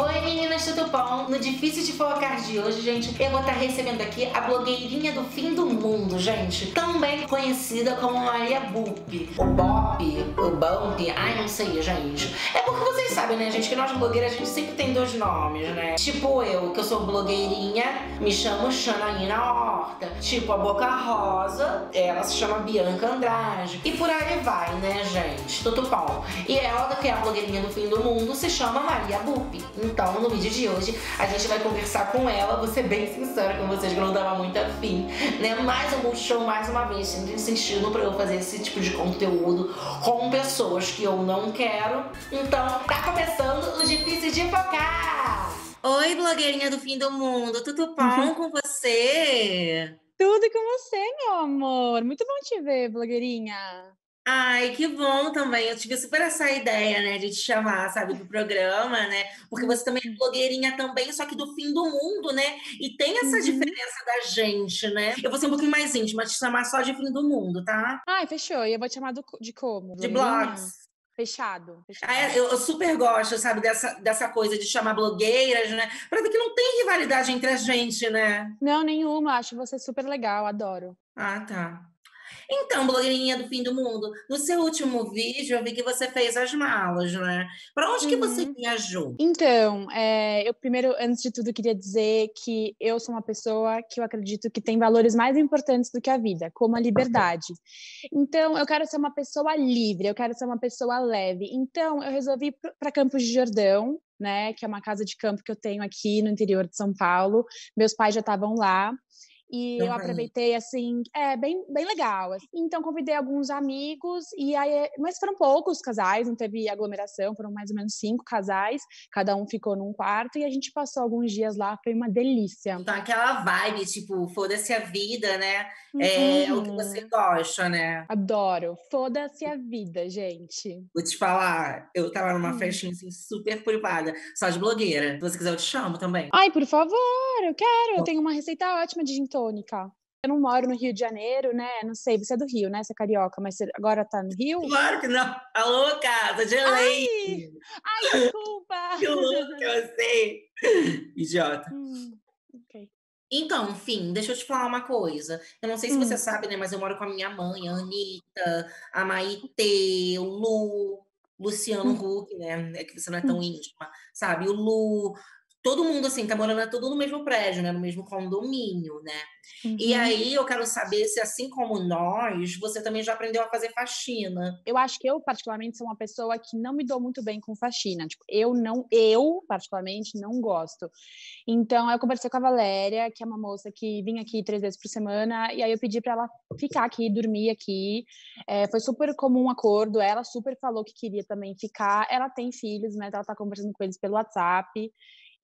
Oi meninas, tudo bom? No Difícil de Focar de hoje, gente, eu vou estar recebendo aqui a blogueirinha do fim do mundo, gente. Também conhecida como Maria Bopp. O Bopp, o Bopp, ai não sei, gente. É porque vocês sabem, né, gente, que nós blogueiras a gente sempre tem dois nomes, né? Tipo eu, que eu sou blogueirinha, me chamo Xanaína Horta. Tipo a Boca Rosa, ela se chama Bianca Andrade. E por aí vai, né, gente? Tudo bom. E ela, que é a blogueirinha do fim do mundo, se chama Maria Bopp. Então, no vídeo de hoje, a gente vai conversar com ela. Vou ser bem sincera com vocês, que eu não dava muito afim, né? Mas o Multishow, mais uma vez, sempre insistindo pra eu fazer esse tipo de conteúdo com pessoas que eu não quero. Então, tá começando o Difícil de Focar! Oi, blogueirinha do fim do mundo! Tudo bom com você? Tudo com você, meu amor! Muito bom te ver, blogueirinha! Ai, que bom também. Eu tive super essa ideia, né, de te chamar, sabe, do programa, né? Porque você também é blogueirinha também, só que do fim do mundo, né? E tem essa diferença da gente, né? Eu vou ser um pouquinho mais íntima, te chamar só de fim do mundo, tá? Ai, fechou. E eu vou te chamar de como? De blogs. Fechado. Ah, eu super gosto, sabe, dessa coisa de chamar blogueiras, né? Pra ver que não tem rivalidade entre a gente, né? Não, nenhuma. Acho você super legal, adoro. Ah, tá. Então, blogueirinha do fim do mundo, no seu último vídeo eu vi que você fez as malas, né? Pra onde que você viajou? Então, eu primeiro, antes de tudo, queria dizer que eu sou uma pessoa que eu acredito que tem valores mais importantes do que a vida, como a liberdade. Então, eu quero ser uma pessoa livre, eu quero ser uma pessoa leve. Então, eu resolvi ir pra Campos de Jordão, né? Que é uma casa de campo que eu tenho aqui no interior de São Paulo. Meus pais já estavam lá. E eu aproveitei, assim, bem legal. Então, convidei alguns amigos, e aí, mas foram poucos casais, não teve aglomeração, foram mais ou menos 5 casais, cada um ficou num quarto, e a gente passou alguns dias lá, foi uma delícia. Então, aquela vibe, tipo, foda-se a vida, né? É o que você gosta, né? Adoro, foda-se a vida, gente. Vou te falar, eu tava numa festinha, assim, super privada, só de blogueira. Se você quiser, eu te chamo também. Ai, por favor, eu quero, eu tenho uma receita ótima de gin tônica. Eu não moro no Rio de Janeiro, né? Não sei, você é do Rio, né? Você é carioca, mas você agora tá no Rio? Claro que não. Alô, casa de leite. Ai, desculpa. Eu sei. Idiota. Ok. Então, enfim, deixa eu te falar uma coisa. Eu não sei se você sabe, né? Mas eu moro com a minha mãe, a Anitta, a Maitê, o Lu, Luciano Huck, né? É que você não é tão íntima, sabe? O Lu... Todo mundo, assim, tá morando tudo no mesmo prédio, né? No mesmo condomínio, né? E aí, eu quero saber se, assim como nós, você também já aprendeu a fazer faxina. Eu acho que eu, particularmente, sou uma pessoa que não me dou muito bem com faxina. Tipo, eu, particularmente, não gosto. Então, eu conversei com a Valéria, que é uma moça que vinha aqui 3 vezes por semana. E aí, eu pedi pra ela ficar aqui, dormir aqui. Foi super comum um acordo. Ela super falou que queria também ficar. Ela tem filhos, né? Ela tá conversando com eles pelo WhatsApp.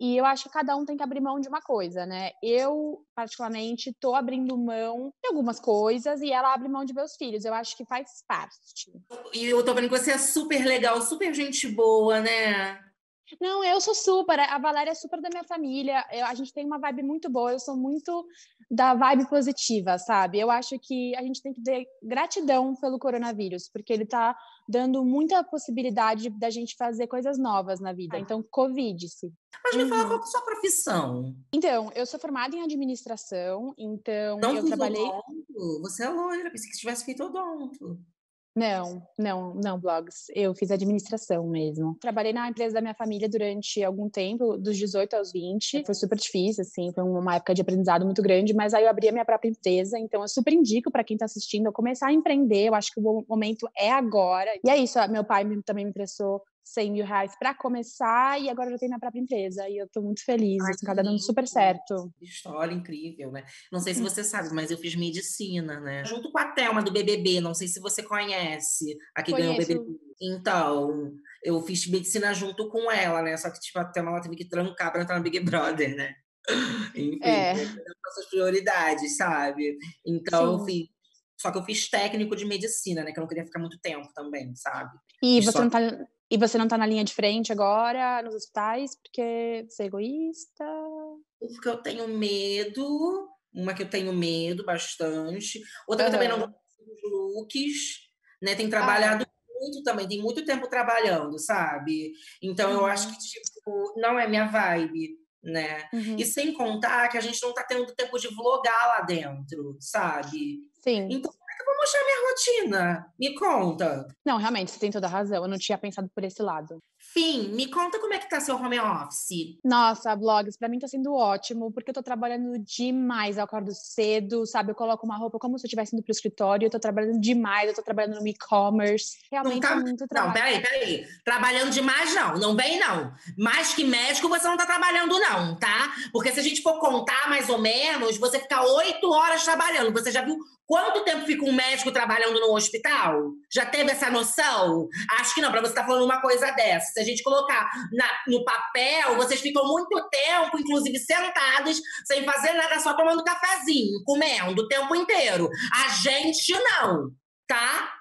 E eu acho que cada um tem que abrir mão de uma coisa, né? Eu, particularmente, tô abrindo mão de algumas coisas e ela abre mão de meus filhos. Eu acho que faz parte. E eu tô vendo que você é super legal, super gente boa, né? Não, eu sou super. A Valéria é super da minha família. A gente tem uma vibe muito boa. Eu sou muito da vibe positiva, sabe? Eu acho que a gente tem que ter gratidão pelo coronavírus, porque ele tá dando muita possibilidade da gente fazer coisas novas na vida. Então, Covid-se. Mas me fala, qual é a sua profissão? Então, eu sou formada em administração, então não eu trabalhei... Odonto. Você é loira, pensei que tivesse feito odonto. Não, blogs. Eu fiz administração mesmo. Trabalhei na empresa da minha família durante algum tempo, dos 18 aos 20. Foi super difícil, assim, foi uma época de aprendizado muito grande, mas aí eu abri a minha própria empresa, então eu super indico para quem tá assistindo a começar a empreender, eu acho que o momento é agora. E é isso, meu pai também me emprestou 100 mil reais para começar e agora eu já tenho minha própria empresa e eu tô muito feliz. Isso tá dando super certo. História incrível, né? Não sei se você sabe, mas eu fiz medicina, né? Junto com a Thelma do BBB, não sei se você conhece, a que ganhou o BBB. Então, eu fiz medicina junto com ela, né? Só que, tipo, a Thelma ela teve que trancar para entrar no Big Brother, né? Enfim, nossas prioridades, sabe? Então, enfim. Só que eu fiz técnico de medicina, né? Que eu não queria ficar muito tempo também, sabe? E você não tá... E você não tá na linha de frente agora, nos hospitais, porque você é egoísta? Porque eu tenho medo. Uma que eu tenho medo bastante. Outra que eu também não gosto dos looks, né? Tem trabalhado muito também, tem muito tempo trabalhando, sabe? Então, eu acho que, tipo, não é minha vibe, né? E sem contar que a gente não tá tendo tempo de vlogar lá dentro, sabe? Sim. Então, como é que eu vou mostrar minha rotina? Me conta. Não, realmente, você tem toda a razão. Eu não tinha pensado por esse lado. Fim, me conta como é que tá seu home office. Nossa, blogs, pra mim tá sendo ótimo, porque eu tô trabalhando demais. Eu acordo cedo, sabe? Eu coloco uma roupa como se eu estivesse indo pro escritório. Eu tô trabalhando demais, eu tô trabalhando no e-commerce. Realmente tá... é muito trabalho. Não, peraí. Trabalhando demais, não vem, não. Mais que médico, você não tá trabalhando, não, tá? Porque se a gente for contar mais ou menos, você fica 8 horas trabalhando. Você já viu... quanto tempo fica um médico trabalhando no hospital? Já teve essa noção? Acho que não, para você estar falando uma coisa dessa. Se a gente colocar no papel, vocês ficam muito tempo, inclusive sentados, sem fazer nada, só tomando cafezinho, comendo o tempo inteiro. A gente não, tá?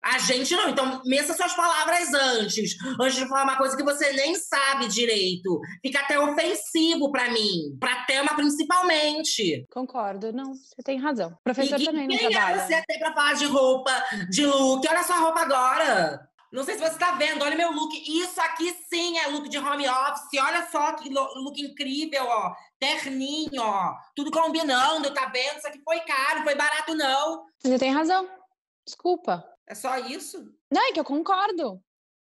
A gente não. Então, meça suas palavras antes de falar uma coisa que você nem sabe direito. Fica até ofensivo pra mim. Pra Thelma, principalmente. Concordo. Não, você tem razão. Professor também não trabalha. Quem é você até pra falar de roupa, de look? Olha a sua roupa agora. Não sei se você tá vendo. Olha meu look. Isso aqui, sim, é look de home office. Olha só que look incrível, ó. Terninho, ó. Tudo combinando, tá vendo? Isso aqui foi caro, foi barato, não. Você tem razão. Desculpa. É só isso? Não, é que eu concordo.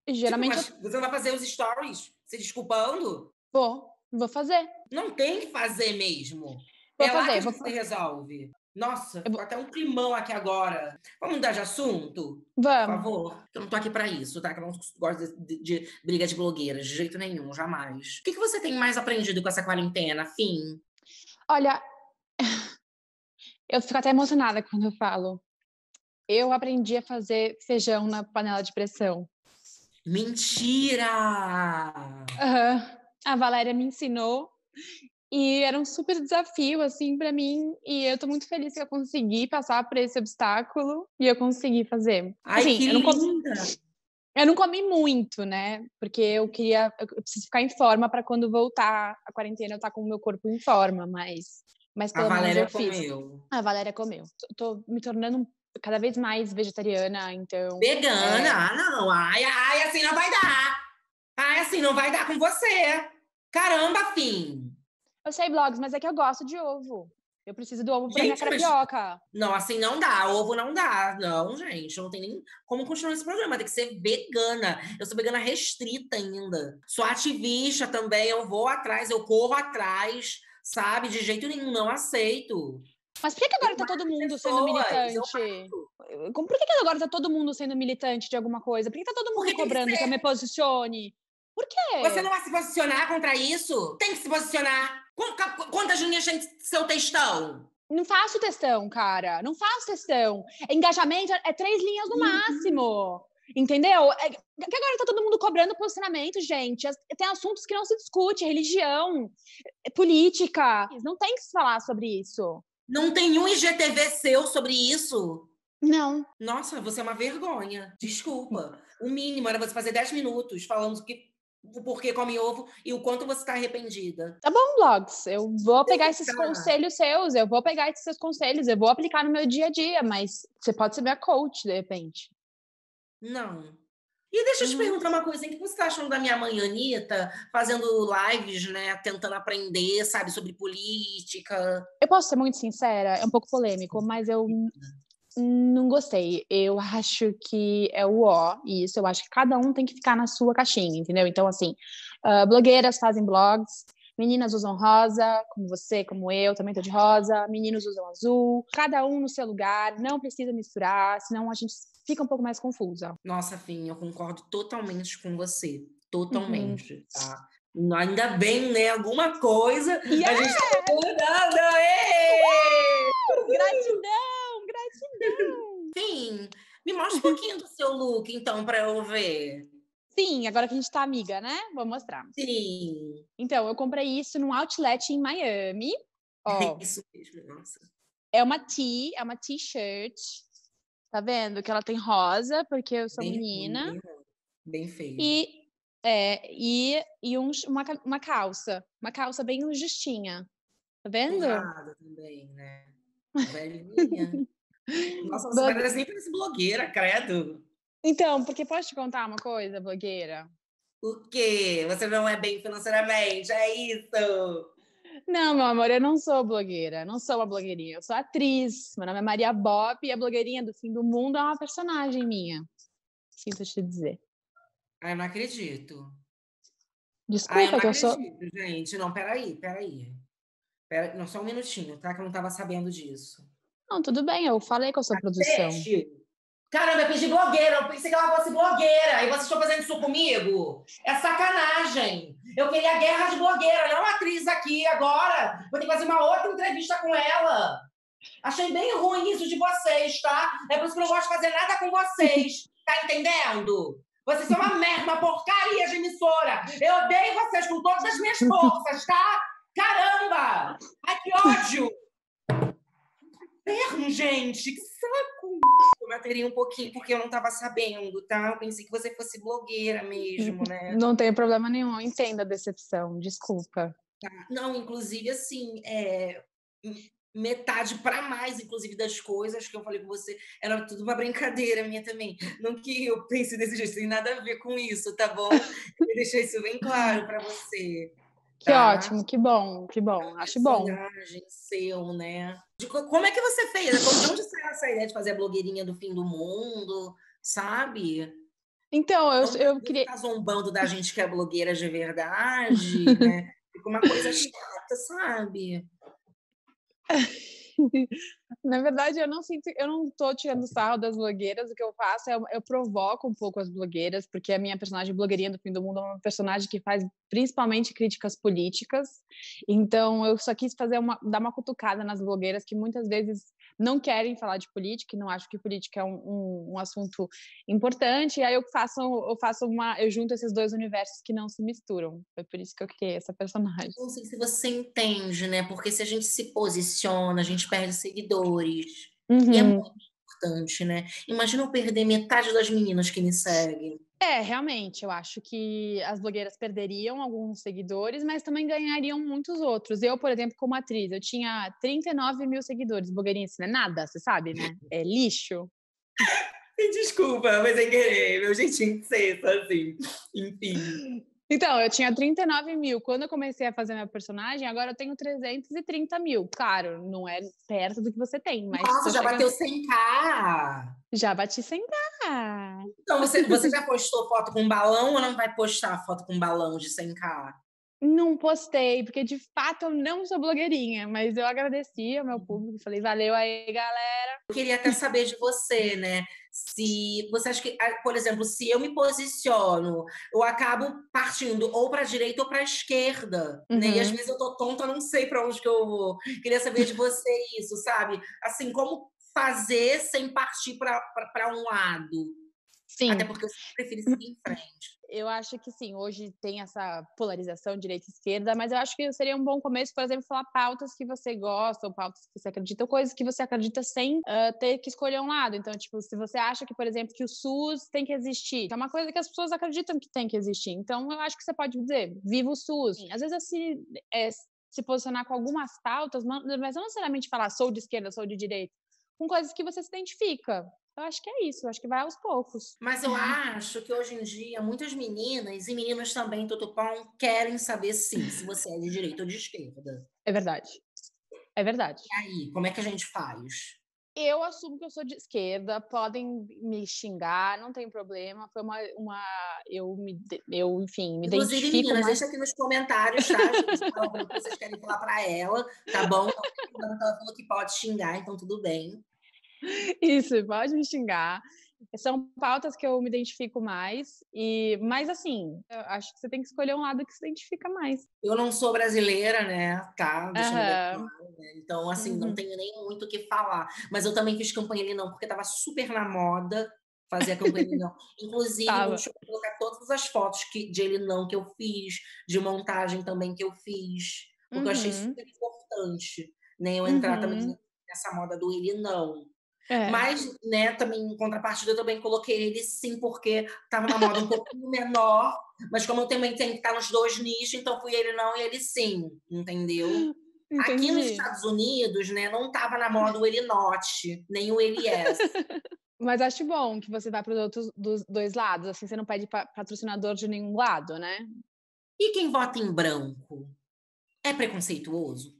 Geralmente... Tipo, você vai fazer os stories se desculpando? Vou fazer. Não tem que fazer mesmo. Você resolve. Nossa, vou até um climão aqui agora. Vamos mudar de assunto? Vamos. Por favor. Eu não tô aqui pra isso, tá? Que eu não gosto de briga de blogueiras, de jeito nenhum, jamais. O que você tem mais aprendido com essa quarentena, Fim? Olha, eu fico até emocionada quando eu falo. Eu aprendi a fazer feijão na panela de pressão. Mentira! A Valéria me ensinou. E era um super desafio, assim, pra mim. E eu tô muito feliz que eu consegui passar por esse obstáculo. E eu consegui fazer. Ai, assim, que linda! Eu não comi muito, né? Porque eu preciso ficar em forma pra quando voltar a quarentena eu estar com o meu corpo em forma. Mas pelo menos eu fiz. A Valéria comeu. Tô me tornando cada vez mais vegetariana, então... Vegana? Ah, não. Ai, assim não vai dar. Ai, assim não vai dar com você. Caramba, Fim. Eu sei, blogs, mas é que eu gosto de ovo. Eu preciso do ovo pra minha carapioca. Mas... não, assim não dá. Ovo não dá. Não, gente. Não tem nem como continuar esse programa. Tem que ser vegana. Eu sou vegana restrita ainda. Sou ativista também. Eu vou atrás, eu corro atrás, sabe? De jeito nenhum, não aceito. Mas por que agora tá todo mundo sendo militante? Por que agora tá todo mundo sendo militante de alguma coisa? Por que tá todo mundo cobrando que eu me posicione? Por quê? Você não vai se posicionar contra isso? Tem que se posicionar. Quantas linhas tem seu textão? Não faço textão, cara. Não faço textão. Engajamento é 3 linhas no máximo. Entendeu? Que agora tá todo mundo cobrando posicionamento, gente. Tem assuntos que não se discute. Religião, política. Não tem que se falar sobre isso. Não tem um IGTV seu sobre isso? Não. Nossa, você é uma vergonha. Desculpa. O mínimo era você fazer 10 minutos falando o porquê come ovo e o quanto você está arrependida. Tá bom, blogs. Eu vou pegar esses conselhos seus. Eu vou pegar esses seus conselhos. Eu vou aplicar no meu dia a dia. Mas você pode ser minha coach, de repente. Não. E deixa eu te perguntar uma coisa, hein? O que você está achando da minha mãe, Anitta, fazendo lives, né? Tentando aprender, sabe? Sobre política. Eu posso ser muito sincera, é um pouco polêmico, mas eu não gostei. Eu acho que é o ó, isso. Eu acho que cada um tem que ficar na sua caixinha, entendeu? Então, assim, blogueiras fazem blogs, meninas usam rosa, como você, como eu, também tô de rosa, meninos usam azul, cada um no seu lugar, não precisa misturar, senão a gente fica um pouco mais confusa. Nossa, Fim, eu concordo totalmente com você, totalmente, tá? Ainda bem, né? Alguma coisa a gente tá mudando, Gratidão! Fim, me mostra um pouquinho do seu look, então, pra eu ver. Sim, agora que a gente tá amiga, né? Vou mostrar. Sim. Então, eu comprei isso num outlet em Miami. Ó, isso mesmo, nossa. É uma t-shirt. Tá vendo? Que ela tem rosa, porque eu sou menina. Bem feia. E uma calça. Uma calça bem justinha. Tá vendo? Nada também, né? Velhinha. Nossa, você parece nem blogueira, credo. Então, porque posso te contar uma coisa, blogueira? O quê? Você não é bem financeiramente, é isso? Não, meu amor, eu não sou blogueira, não sou uma blogueirinha, eu sou atriz. Meu nome é Maria Bopp e a blogueirinha do fim do mundo é uma personagem minha. Sinto te dizer. Ai, não acredito. Desculpa, ai, eu não que acredito, eu sou... gente. Não, peraí. Não, só um minutinho, tá? Que eu não tava sabendo disso. Não, tudo bem, eu falei com a sua produção. Caramba, eu pedi blogueira, eu pensei que ela fosse blogueira, e vocês estão fazendo isso comigo? É sacanagem! Eu queria a guerra de blogueira, não uma atriz aqui agora, vou ter que fazer uma outra entrevista com ela. Achei bem ruim isso de vocês, tá? É por isso que eu não gosto de fazer nada com vocês, tá entendendo? Vocês são uma merda, uma porcaria de emissora, eu odeio vocês com todas as minhas forças, tá? Caramba! Ai, que ódio! Gente, que saco! Eu bateria um pouquinho, porque eu não tava sabendo, tá? Eu pensei que você fosse blogueira mesmo, né? Não tem problema nenhum, entendo a decepção, desculpa. Tá. Não, inclusive, assim, metade pra mais, inclusive, das coisas que eu falei com você, era tudo uma brincadeira minha também. Não que eu pense desse jeito, tem nada a ver com isso, tá bom? Eu deixei isso bem claro pra você. Que tá. Ótimo, que bom, acho bom. Seu, né? Como é que você fez? De onde saiu essa ideia de fazer a blogueirinha do fim do mundo, sabe? Então, eu queria... Tá zombando da gente que é blogueira de verdade, né? Fica uma coisa chata, sabe? Na verdade, eu não tô tirando sarro das blogueiras. O que eu faço é eu provoco um pouco as blogueiras, porque a minha personagem blogueirinha do fim do mundo é uma personagem que faz principalmente críticas políticas. Então, eu só quis dar uma cutucada nas blogueiras que muitas vezes não querem falar de política, e não acham que política é um assunto importante. E aí eu junto esses dois universos que não se misturam. Foi por isso que eu criei essa personagem. Não sei se você entende, né? Porque se a gente se posiciona, a gente perde seguidores. Uhum. E é muito importante, né? Imagina eu perder metade das meninas que me seguem. É, realmente, eu acho que as blogueiras perderiam alguns seguidores, mas também ganhariam muitos outros. Eu, por exemplo, como atriz, eu tinha 39 mil seguidores. Blogueirinha, isso não é nada, você sabe, né? É lixo. Desculpa, mas sem querer, meu jeitinho de ser, assim. Enfim. Então, eu tinha 39 mil. Quando eu comecei a fazer minha personagem, agora eu tenho 330 mil. Claro, não é perto do que você tem, mas... Nossa, já bateu 100k! Já bati 100k! Então, você já postou foto com balão ou não vai postar foto com balão de 100k? Não postei, porque de fato eu não sou blogueirinha, mas eu agradeci ao meu público, falei, valeu aí, galera. Eu queria até saber de você, né? Se você acha que, por exemplo, se eu me posiciono, eu acabo partindo ou para a direita ou para a esquerda, uhum, né? E às vezes eu tô tonta, não sei para onde que eu vou. Queria saber de você isso, sabe? Assim, como fazer sem partir para um lado? Sim. Até porque eu prefiro seguir em frente. Eu acho que sim, hoje tem essa polarização direita e esquerda, mas eu acho que seria um bom começo, por exemplo, falar pautas que você gosta, ou pautas que você acredita, ou coisas que você acredita sem ter que escolher um lado. Então, tipo, se você acha que, por exemplo, que o SUS tem que existir, é uma coisa que as pessoas acreditam que tem que existir. Então, eu acho que você pode dizer, viva o SUS. Às vezes, assim, se posicionar com algumas pautas, mas não necessariamente falar sou de esquerda, sou de direita, com coisas que você se identifica. Eu acho que é isso, eu acho que vai aos poucos. Mas eu acho que hoje em dia muitas meninas, e meninos também, Totopão, querem saber sim, se você é de direita ou de esquerda. É verdade, é verdade. E aí, como é que a gente faz? Eu assumo que eu sou de esquerda, podem me xingar, não tem problema. Foi eu me inclusive, identifico... Inclusive, meninas, deixa aqui nos comentários, tá? O que vocês querem falar pra ela, tá bom? Ela falou que pode xingar, então tudo bem. Isso, pode me xingar. São pautas que eu me identifico mais, mas assim, eu acho que você tem que escolher um lado que se identifica mais. Eu não sou brasileira, né? Tá, deixa eu ver, né? Então, assim, não tenho nem muito o que falar. Mas eu também fiz campanha ali não, porque tava super na moda fazer a campanha ali não. Inclusive, deixa eu colocar todas as fotos de ele não que eu fiz, de montagem também que eu fiz, porque eu achei super importante, né? Eu entrar também nessa moda do ele não. É. Mas, né, também, em contrapartida, eu também coloquei ele sim, porque estava na moda um pouquinho menor, mas como eu também tenho que estar nos dois nichos, então fui ele não e ele sim, entendeu? Entendi. Aqui nos Estados Unidos, né, não estava na moda o ele not, nem o ele yes. Mas acho bom que você vai para os outros dos dois lados, assim, você não pede patrocinador de nenhum lado, né? E quem vota em branco é preconceituoso?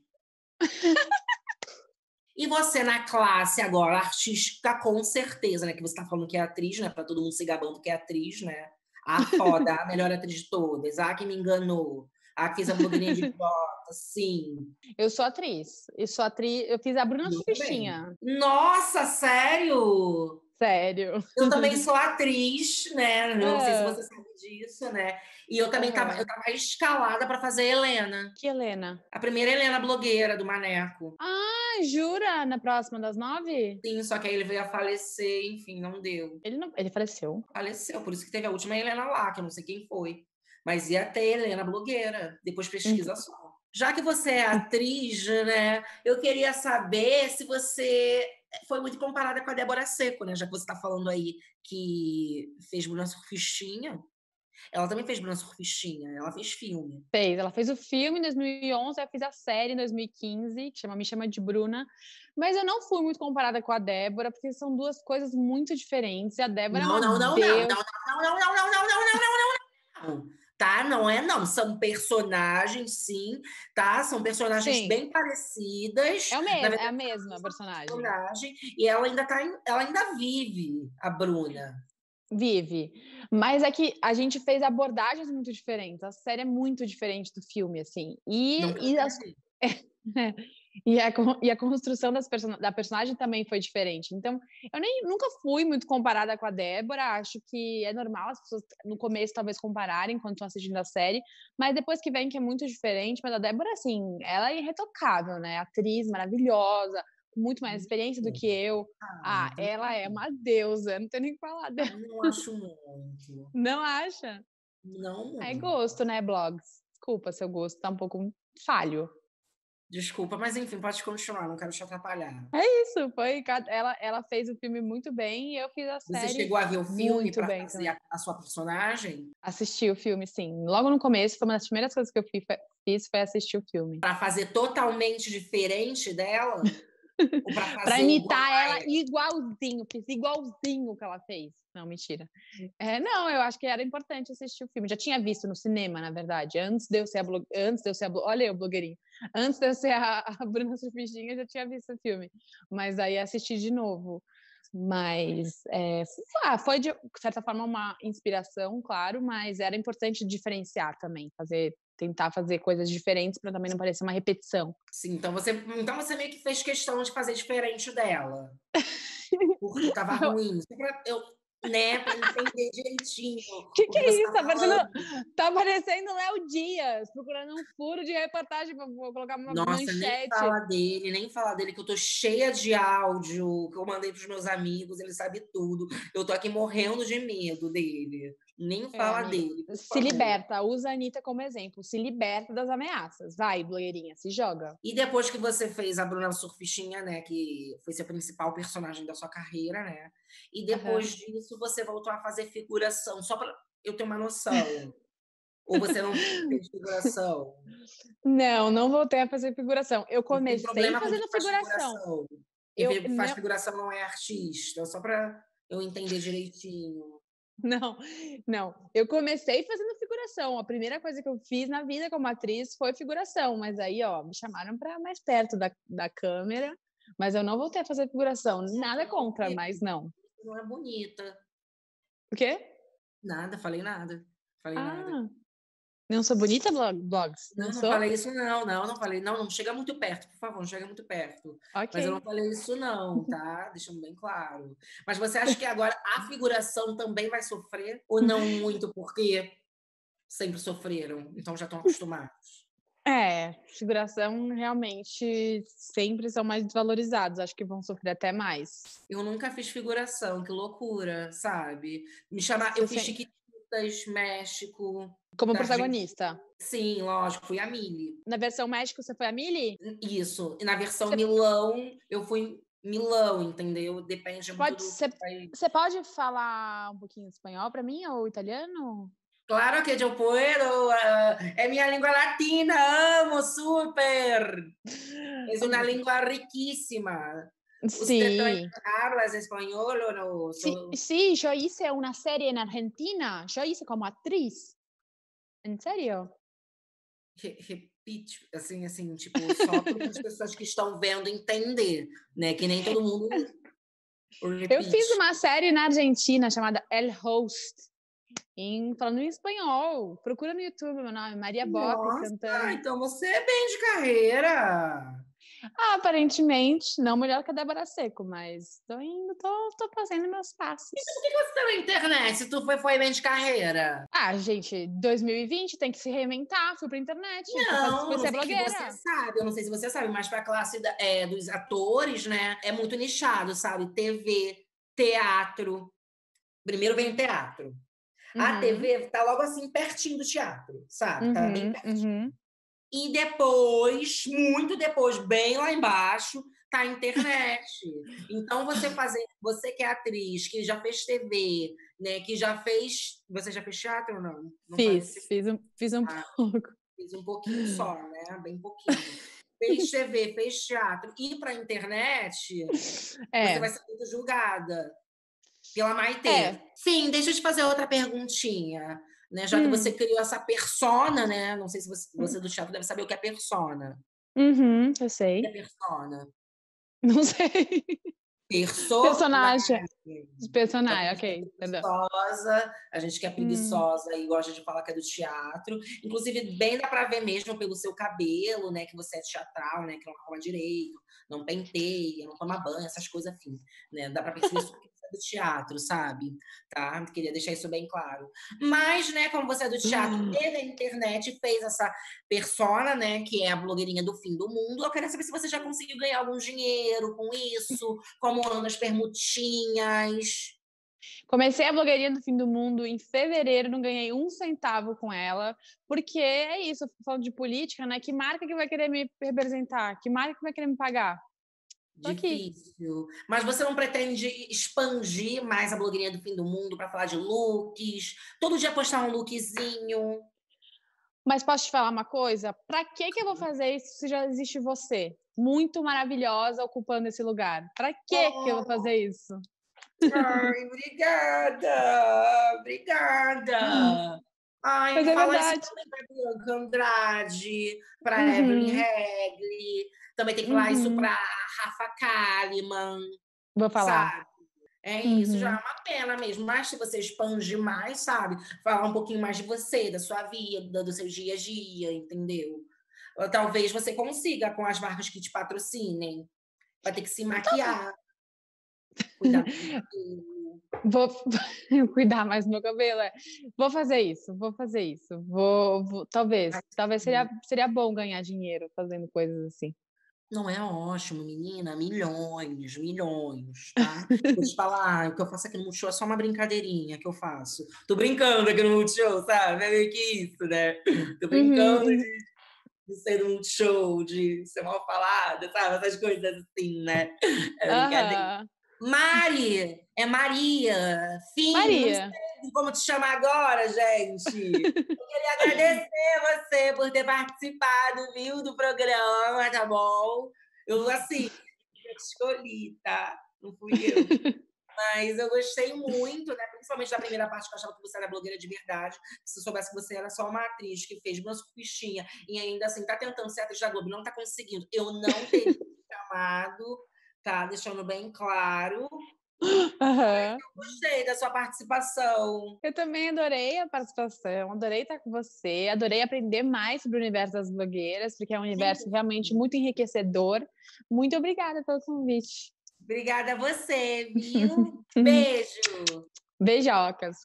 E você na classe agora, artística, com certeza, né? Que você tá falando que é atriz, né? Pra todo mundo se gabando que é atriz, né? A foda, a melhor atriz de todas. Ah, que me enganou. Ah, que fiz a blogueirinha de bota, sim. Eu sou atriz. Eu sou atriz. Eu fiz a Bruna Surfistinha. Nossa, sério? Sério. Eu também sou atriz, né? Não sei se você sabe disso, né? E eu também tava escalada pra fazer Helena. Que Helena? A primeira Helena blogueira do Maneco. Ah, jura? Na próxima das 9? Sim, só que aí ele veio a falecer, enfim, não deu. Ele faleceu? Faleceu, por isso que teve a última Helena lá, que eu não sei quem foi. Mas ia ter Helena blogueira, depois pesquisa só. Já que você é atriz, né? Eu queria saber se você... foi muito comparada com a Débora Secco, né? Já que você está falando aí que fez Bruna Surfistinha. Ela também fez Bruna Surfistinha, ela fez filme. Ela fez o filme em 2011, eu fiz a série em 2015, que chama Me Chama de Bruna. Mas eu não fui muito comparada com a Débora, porque são duas coisas muito diferentes. E a Débora... Não. Tá? Não é, não. São personagens, sim, tá? São personagens bem parecidas. É, é a mesma personagem. E ela ainda vive, a Bruna. Vive. Mas é que a gente fez abordagens muito diferentes. A série é muito diferente do filme, assim. E a construção da personagem também foi diferente. Então, eu nunca fui muito comparada com a Débora. Acho que é normal as pessoas, no começo, talvez compararem quando estão assistindo a série. Mas depois que vem, que é muito diferente. Mas a Débora, assim, ela é irretocável, né? Atriz maravilhosa, muito mais experiência do que eu. Ela é uma deusa. Não tenho nem o que falar dela. Não acho muito. Não acha? Não. É gosto, né, blogs? Desculpa, seu gosto tá um pouco falho. Desculpa, mas enfim, pode continuar, não quero te atrapalhar. É isso, foi. Ela fez o filme muito bem e eu fiz a série. Você chegou a ver o filme para fazer a sua personagem? Assisti o filme, sim. Logo no começo, foi uma das primeiras coisas que eu fiz foi assistir o filme. Para fazer totalmente diferente dela? Para imitar ela igualzinho, fiz igualzinho o que ela fez. Não, mentira. Não, eu acho que era importante assistir o filme. Já tinha visto no cinema, na verdade. Antes de eu ser olha aí o blogueirinho. Antes de eu ser a Bruna Surfistinha, eu já tinha visto o filme. Mas aí assisti de novo. Mas foi, de certa forma, uma inspiração, claro, mas era importante diferenciar também, tentar fazer coisas diferentes para também não parecer uma repetição. Sim, então você meio que fez questão de fazer diferente dela. Porque tava ruim. Pra entender direitinho. O que é isso? Tá parecendo Léo Dias, procurando um furo de reportagem pra colocar uma manchete. Nem falar dele, que eu tô cheia de áudio, que eu mandei pros meus amigos, ele sabe tudo. Eu tô aqui morrendo de medo dele. Nem fala dele. Se liberta, usa a Anitta como exemplo. Se liberta das ameaças. Vai, blogueirinha, se joga. E depois que você fez a Bruna Surfistinha, né? Que foi seu principal personagem da sua carreira, né? E depois disso, você voltou a fazer figuração. Só pra eu ter uma noção. Ou você não fez figuração? Não voltei a fazer figuração. Eu comecei fazendo figuração. Quem faz figuração não é artista. Só pra eu entender direitinho. Não. Eu comecei fazendo figuração. A primeira coisa que eu fiz na vida como atriz foi figuração. Mas aí, me chamaram para mais perto da câmera. Mas eu não voltei a fazer figuração. Nada contra, mas não. Não é bonita. O quê? Nada, falei nada. Nada. Não sou bonita, blogs? Não falei isso, não falei. Não chega muito perto, por favor, não chega muito perto. Okay. Mas eu não falei isso não, tá? Deixando bem claro. Mas você acha que agora a figuração também vai sofrer? Ou não muito, porque sempre sofreram, então já estão acostumados? Figuração realmente sempre são mais desvalorizados, acho que vão sofrer até mais. Eu nunca fiz figuração, que loucura, sabe? Eu fiz Chiquititas, México... Como protagonista. Sim, lógico, fui a Mili. Na versão México, você foi a Mili? Isso. E na versão Milão, eu fui Milão, entendeu? Depende muito do país. Você pode falar um pouquinho espanhol para mim ou italiano? Claro que eu posso. É minha língua latina, amo super. É uma língua riquíssima. ¿Usted también habla español o no? Sí, sí, yo hice una serie en Argentina, yo hice como actriz. ¿En serio? Repite, assim, tipo, só para as pessoas que estão vendo entender, né? Que nem todo mundo... Eu fiz uma série na Argentina chamada El Host, falando em espanhol. Procura no YouTube meu nome, Maria Bopp, cantando. Então você é bem de carreira. Ah, aparentemente, não melhor que a Débora Secco, mas tô indo, tô fazendo meus passos. E por que você tá na internet se tu foi bem de carreira? Ah, gente, 2020 tem que se reinventar, fui pra internet. Não, você é blogueira. Você sabe, eu não sei se você sabe, mas pra classe dos atores, né, é muito nichado, sabe? TV, teatro. Primeiro vem teatro. Uhum. A TV tá logo assim, pertinho do teatro, sabe? Tá bem pertinho. Uhum. E depois, muito depois, bem lá embaixo, tá a internet. Então, você que é atriz, que já fez TV, né, que já fez... Você já fez teatro ou não? Fiz um pouco. Fiz um pouquinho só, né? Bem pouquinho. Fez TV, fez teatro. E pra internet, você vai ser muito julgada pela Maitê. É. Sim, deixa eu te fazer outra perguntinha. Né? Já que você criou essa persona, né? Não sei se você do teatro deve saber o que é persona. Uhum, eu sei. O que é persona? Não sei. Personagem. Personagem, ok. A gente que é preguiçosa e gosta de falar que é do teatro. Inclusive, bem dá pra ver mesmo pelo seu cabelo, né? Que você é teatral, né? Que não arruma direito, não penteia, não toma banho, essas coisas assim. Né? Dá pra perceber isso. Do teatro, sabe? Tá? Queria deixar isso bem claro. Mas, né, como você é do teatro e da internet, fez essa persona, né, que é a blogueirinha do fim do mundo, eu quero saber se você já conseguiu ganhar algum dinheiro com isso, como andam as permutinhas. Comecei a blogueirinha do fim do mundo em fevereiro, não ganhei um centavo com ela, porque é isso, eu falo de política, né? Que marca que vai querer me representar? Que marca que vai querer me pagar? Difícil. Mas você não pretende expandir mais a blogueirinha do fim do mundo para falar de looks? Todo dia postar um lookzinho? Mas posso te falar uma coisa? Para que eu vou fazer isso se já existe você? Muito maravilhosa ocupando esse lugar. Para que eu vou fazer isso? Ai, obrigada! Obrigada! Ai, mas é verdade. Isso também para Bianca Andrade, para Evelyn Regli. Também tem que falar isso para Rafa Kalimann. Vou falar. Sabe? É isso, já é uma pena mesmo. Mas se você expande mais, sabe? Falar um pouquinho mais de você, da sua vida, do seu dia a dia, entendeu? Ou talvez você consiga com as marcas que te patrocinem. Vai ter que se maquiar. Cuidar do cabelo. Vou cuidar mais do meu cabelo. É. Vou fazer isso. Talvez. Mas, talvez seria bom ganhar dinheiro fazendo coisas assim. Não é ótimo, menina? Milhões, tá? Vou te falar, o que eu faço aqui no Multishow é só uma brincadeirinha que eu faço. Tô brincando aqui no Multishow, sabe? É meio que isso, né? Tô brincando de ser no Multishow, de ser mal falada, sabe? Essas coisas assim, né? É brincadeira. Mari, é Maria. Fim, Maria. Não sei como te chamar agora, gente. Eu queria agradecer você por ter participado, viu, do programa, tá bom? Eu, assim, eu escolhi, tá? Não fui eu. Mas eu gostei muito, né? Principalmente da primeira parte, que eu achava que você era blogueira de verdade. Se eu soubesse que você era só uma atriz que fez Bruna Surfistinha e ainda assim tá tentando ser atriz da Globo, não tá conseguindo. Eu não teria chamado... Tá, deixando bem claro. Eu gostei da sua participação. Eu também adorei a participação, adorei estar com você, adorei aprender mais sobre o universo das blogueiras, porque é um universo realmente muito enriquecedor. Muito obrigada pelo convite. Obrigada a você, viu? Beijo. Beijocas.